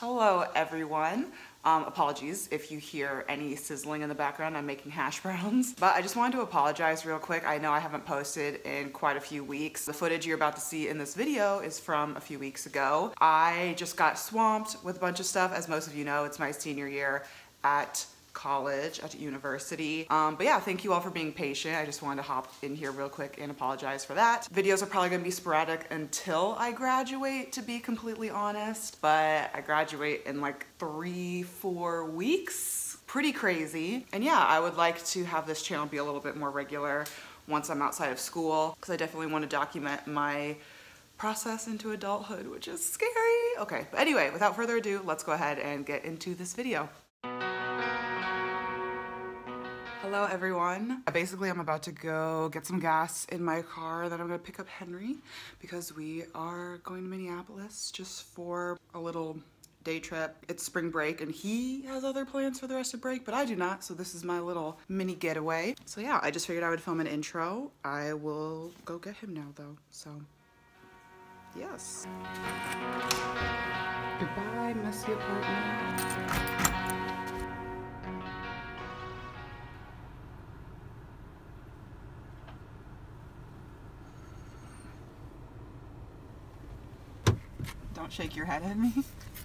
Hello everyone. Apologies if you hear any sizzling in the background. I'm making hash browns. But I just wanted to apologize real quick. I know I haven't posted in quite a few weeks. The footage you're about to see in this video is from a few weeks ago. I just got swamped with a bunch of stuff. As most of you know, it's my senior year at college, at university. But yeah, thank you all for being patient. I just wanted to hop in here real quick and apologize for that. Videos are probably gonna be sporadic until I graduate, to be completely honest, but I graduate in like 3-4 weeks. Pretty crazy. And yeah, I would like to have this channel be a little bit more regular once I'm outside of school, because I definitely want to document my process into adulthood, which is scary. Okay, but anyway, without further ado, let's go ahead and get into this video. Hello everyone. Basically, I'm about to go get some gas in my car, then I'm gonna pick up Henry because we are going to Minneapolis just for a little day trip. It's spring break and he has other plans for the rest of break, but I do not, so this is my little mini getaway. So yeah, I just figured I would film an intro. I will go get him now though, so yes. Goodbye, messy apartment. Don't shake your head at me.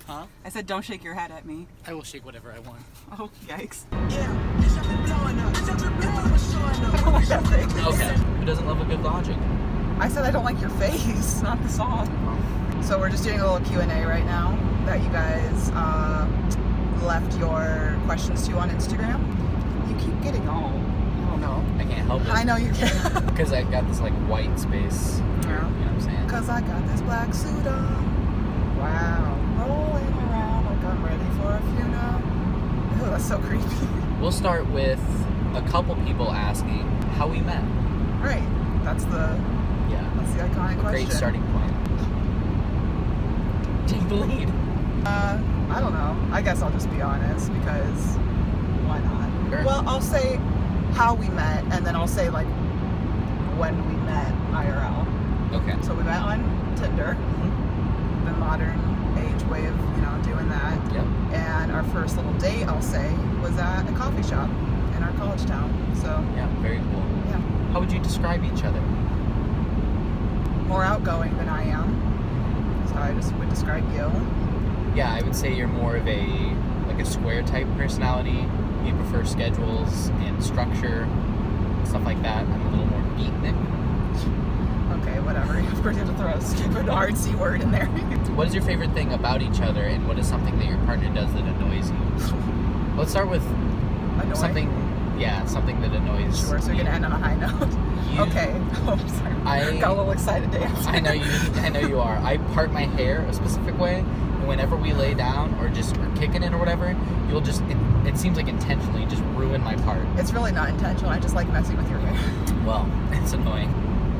Huh? I said don't shake your head at me. I will shake whatever I want. Oh, yikes. Yeah, it's up and blowing up. It's up and blowing up. I don't like that thing. Okay. Who doesn't love a good logic? I said I don't like your face, not the song. So we're just doing a little Q&A right now that you guys left your questions to on Instagram. You keep getting all. I don't know. I can't help it. I know you can't. Because I got this like white space. Yeah. You know what I'm saying? Because I got this black suit on. Wow, rolling around like I'm ready for a funeral. Oh, that's so creepy. We'll start with a couple people asking how we met. Right, that's the iconic question. Great starting point. Take the lead. I don't know. I guess I'll just be honest because why not? Sure. Well, I'll say how we met, and then I'll say like when we met IRL. Okay. So we met on Tinder. The modern age way of, you know, doing that. Yep. And our first little date, I'll say, was at a coffee shop in our college town. So yeah, very cool. Yeah. How would you describe each other? More outgoing than I am. That's how I just would describe you. Yeah, I would say you're more of a square type personality. You prefer schedules and structure, stuff like that. I'm a little more beatnik. Okay, whatever. You forget to throw a stupid artsy word in there. What is your favorite thing about each other, and what is something that your partner does that annoys you? Let's start with something that annoys you. Sure, so you're going to end on a high note. Okay. Oh, I'm sorry. I got a little excited to answer. I know you are. I part my hair a specific way, and whenever we lay down or just we're kicking it or whatever, you'll just, it seems like intentionally just ruin my part. It's really not intentional. I just like messing with your hair. Well, it's annoying.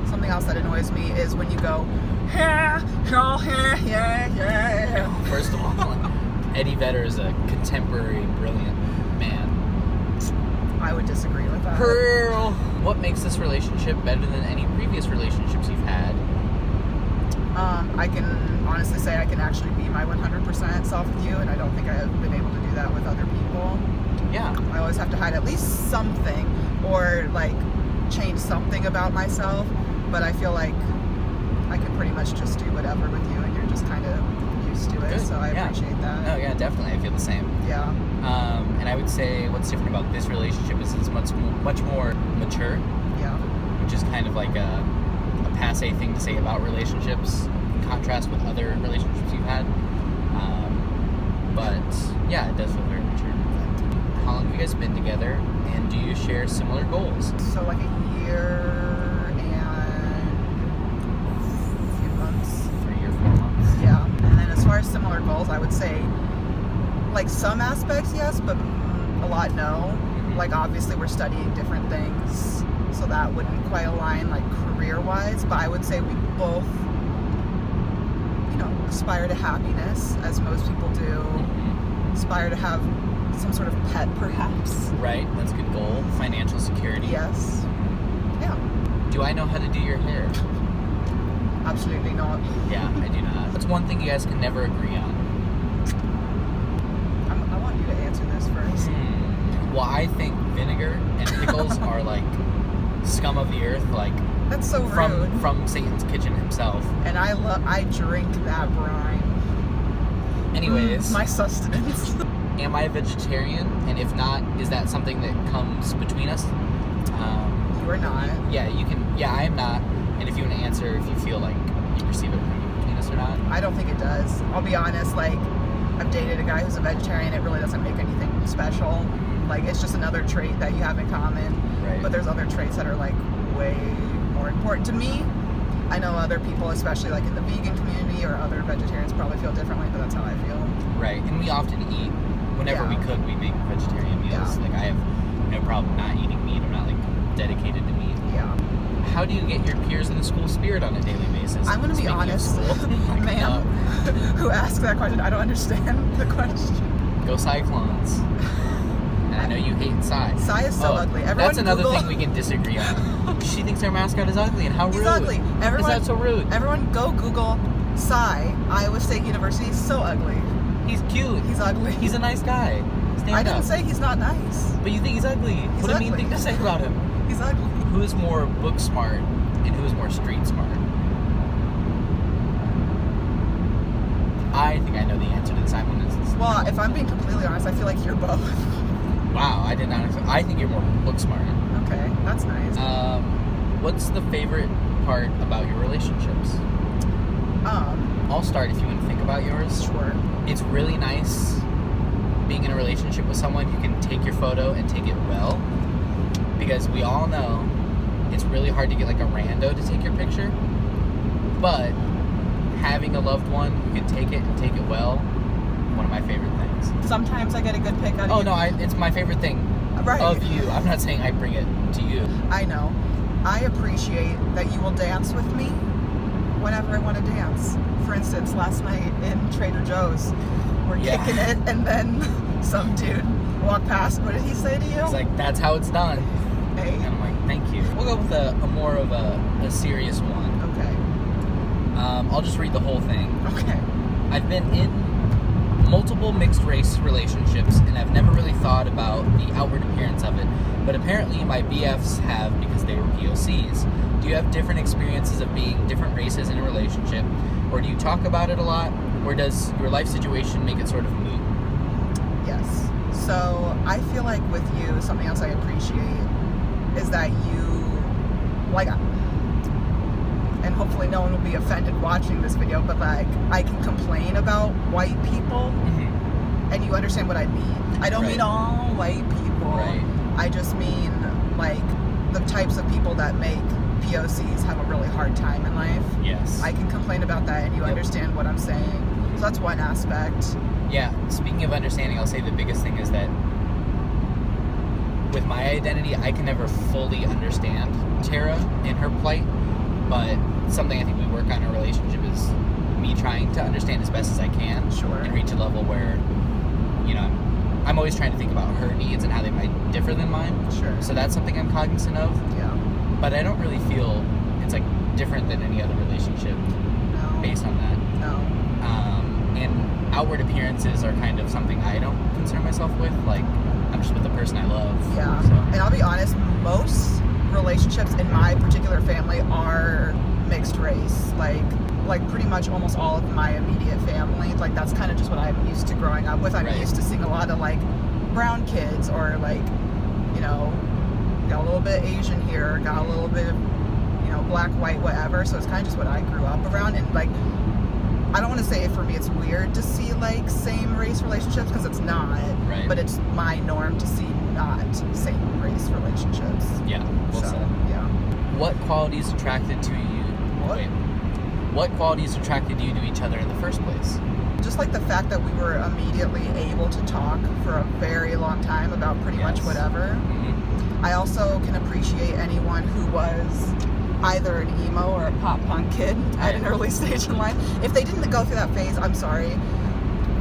Something else that annoys me is when you go, yeah. First of all, Eddie Vedder is a contemporary, brilliant man. I would disagree with that. Pearl! What makes this relationship better than any previous relationships you've had? I can honestly say I can actually be my 100% self with you, and I don't think I have been able to do that with other people. Yeah. I always have to hide at least something, or like change something about myself. But I feel like I can pretty much just do whatever with you, and you're just kind of used to it. Good. So I appreciate that. Oh, yeah, definitely. I feel the same. Yeah. And I would say what's different about this relationship is it's much more mature. Yeah. Which is kind of like a passé thing to say about relationships in contrast with other relationships you've had. But yeah, it does feel very mature. How long have you guys been together, and do you share similar goals? So like a year. Yeah, and then as far as similar goals, I would say, like, some aspects, yes, but a lot, no. Like, obviously, we're studying different things, so that wouldn't quite align, like, career-wise, but I would say we both, you know, aspire to happiness, as most people do, aspire to have some sort of pet, perhaps. Right, that's a good goal. Financial security. Yes. Yeah. Do I know how to do your hair? Absolutely not. Yeah, I do not. That's one thing you guys can never agree on. want you to answer this first. Well, I think vinegar and pickles are like scum of the earth, like that's so rude. From Satan's kitchen himself. And I drink that brine. Anyways, my sustenance. Am I a vegetarian? And if not, is that something that comes between us? You are not. Yeah, you can. Yeah, I am not. And if you want to answer, if you feel like you perceive it coming between us or not. I don't think it does. I'll be honest. Like, I've dated a guy who's a vegetarian. It really doesn't make anything special. Like, it's just another trait that you have in common. Right. But there's other traits that are like way more important to me. I know other people, especially like in the vegan community or other vegetarians, probably feel differently, but that's how I feel. Right, and we often eat, whenever we cook, we make vegetarian meals. Yeah. Like, I have no problem not eating meat. I'm not like dedicated to meat. Yeah. How do you get your peers in the school spirit on a daily basis? I'm going to be honest, ma'am, who asked that question. I don't understand the question. Go Cyclones. And I know you hate Cy. Cy is so ugly. Everyone that's another Google. Thing we can disagree on. She thinks our mascot is ugly, and how rude. He's ugly. Everyone, is that so rude? Everyone go Google Cy, Iowa State University, is so ugly. He's cute. He's ugly. He's a nice guy. I didn't say he's not nice. But you think he's ugly. He's what ugly. A mean thing to say about him. He's ugly. Who is more book smart, and who is more street smart? I think I know the answer to this. Well, if I'm being completely honest, I feel like you're both. Wow, I did not expect. I think you're more book smart. Okay, that's nice. What's the favorite part about your relationships? I'll start if you want to think about yours. Sure. It's really nice being in a relationship with someone who can take your photo and take it well, because we all know it's really hard to get like a rando to take your picture, but having a loved one who can take it and take it well, one of my favorite things. Sometimes I get a good pick out of you. Oh, no, it's my favorite thing of you. I'm not saying I bring it to you. I know. I appreciate that you will dance with me whenever I want to dance. For instance, last night in Trader Joe's, we're kicking it, and then some dude walked past. What did he say to you? He's like, that's how it's done. Hey. And I'm like, thank you. We'll go with a more of a serious one. Okay. I'll just read the whole thing. Okay. I've been in multiple mixed-race relationships, and I've never really thought about the outward appearance of it, but apparently my BFs have because they were POCs. Do you have different experiences of being different races in a relationship, or do you talk about it a lot, or does your life situation make it sort of moot? Yes. So, I feel like with you, something else I appreciate is that you, like, and hopefully no one will be offended watching this video, but like, I can complain about white people, and you understand what I mean. I don't mean all white people. Right. I just mean like the types of people that make POCs have a really hard time in life. Yes. I can complain about that, and you understand what I'm saying. So that's one aspect. Yeah. Speaking of understanding, I'll say the biggest thing is that with my identity, I can never fully understand Tara and her plight. But something I think we work on in a relationship is me trying to understand as best as I can. Sure. And reach a level where, you know, I'm always trying to think about her needs and how they might differ than mine. Sure. So that's something I'm cognizant of. Yeah. But I don't really feel it's like different than any other relationship based on that. No. And outward appearances are kind of something I don't concern myself with. Like, I'm just with the person I love. Yeah. So. And I'll be honest, most relationships in my particular family are mixed race, like pretty much almost all of my immediate family. Like, that's kind of just what I'm used to growing up with. I'm used to seeing a lot of like brown kids, or like, you know, got a little bit Asian here, got a little bit of, you know, black, white, whatever. So it's kind of just what I grew up around. And like, I don't want to say for me it's weird to see like same race relationships, because it's not, but it's my norm to see not same race relationships. Yeah. What qualities attracted to you? What qualities attracted you to each other in the first place? Just like the fact that we were immediately able to talk for a very long time about pretty much whatever. I also can appreciate anyone who was either an emo or a pop punk kid at an early stage in life. If they didn't go through that phase, I'm sorry,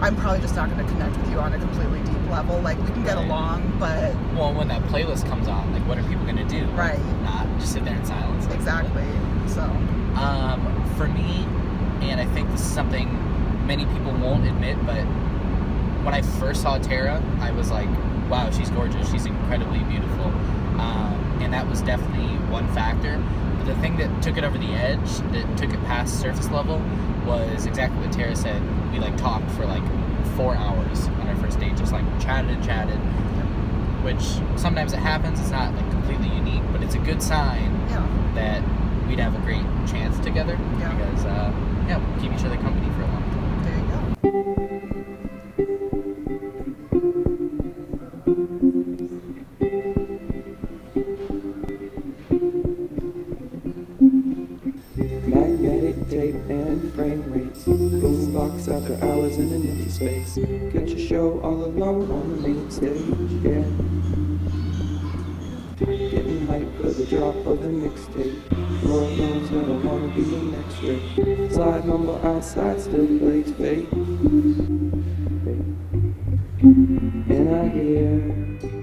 I'm probably just not going to connect with you on a completely deep level. Like, we can get along, but... Well, when that playlist comes on, like, what are people going to do? Right. Not just sit there in silence. Like, exactly. So... for me, and I think this is something many people won't admit, but when I first saw Tara, I was like, wow, she's gorgeous. She's incredibly beautiful. And that was definitely one factor. But the thing that took it over the edge, that took it past surface level, was exactly what Tara said. We like talked for like 4 hours on our first date, just like chatted, which sometimes it happens. It's not like completely unique, but it's a good sign that we'd have a great chance together because we'll keep each other company for a long time. There you go. Magnetic tape and frame rates, boombox after hours in an empty space. Get your show all alone on the main stage. Getting hyped for the drop of the mixtape. Lord knows never wanna be the next rate. Cy humble outside still plays fate. And I hear.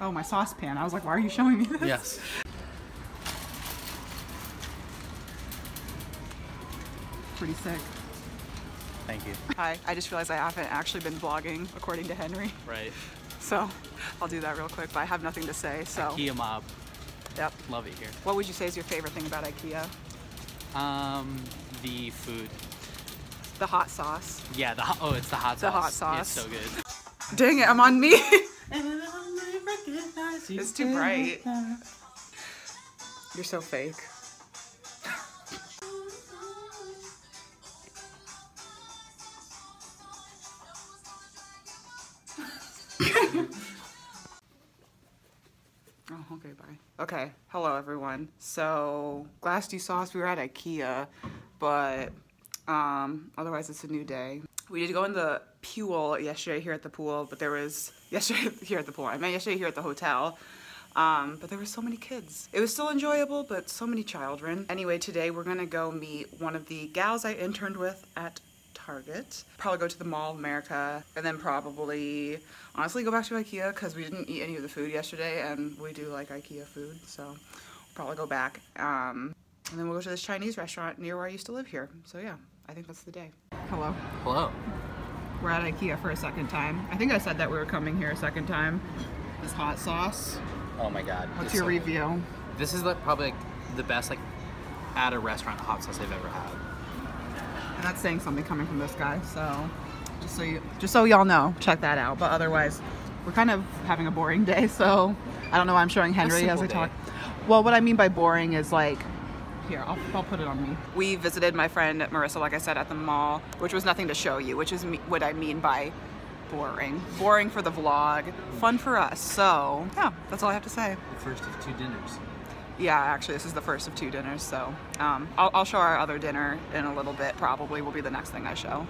Oh, my saucepan. I was like, why are you showing me this? Yes. Pretty sick. Thank you. Hi. I just realized I haven't actually been vlogging according to Henry. Right. So I'll do that real quick, but I have nothing to say, so. IKEA mob. Yep. Love it here. What would you say is your favorite thing about IKEA? The food. The hot sauce. Yeah, it's the hot sauce. The hot sauce. It's so good. Dang it, I'm on me. It's too bright. You're so fake. Oh, okay, bye. Okay, hello everyone. So, glass sauce, we were at IKEA, but otherwise it's a new day. We did go in the pool yesterday here at the pool, but there was, yesterday here at the hotel, but there were so many kids. It was still enjoyable, but so many children. Anyway, today we're gonna go meet one of the gals I interned with at Target. Probably go to the Mall of America, and then probably, honestly, go back to IKEA because we didn't eat any of the food yesterday, and we do like IKEA food, so we'll probably go back. And then we'll go to this Chinese restaurant near where I used to live here. So yeah, I think that's the day. Hello. Hello. We're at IKEA for a second time. I think I said that we were coming here a second time. This hot sauce. Oh my God. What's your review? This is like probably like the best like at a restaurant hot sauce I've ever had. And that's saying something coming from this guy, so just so y'all know, check that out. But otherwise, we're kind of having a boring day, so I don't know why I'm showing Henry as I talk. Well, what I mean by boring is like, here, I'll put it on me. We visited my friend Marissa, like I said, at the mall, which was nothing to show you, which is what I mean by boring. Boring for the vlog, fun for us. So yeah, that's all I have to say. The first of two dinners. Yeah, actually, this is the first of two dinners, so I'll show our other dinner in a little bit, probably will be the next thing I show.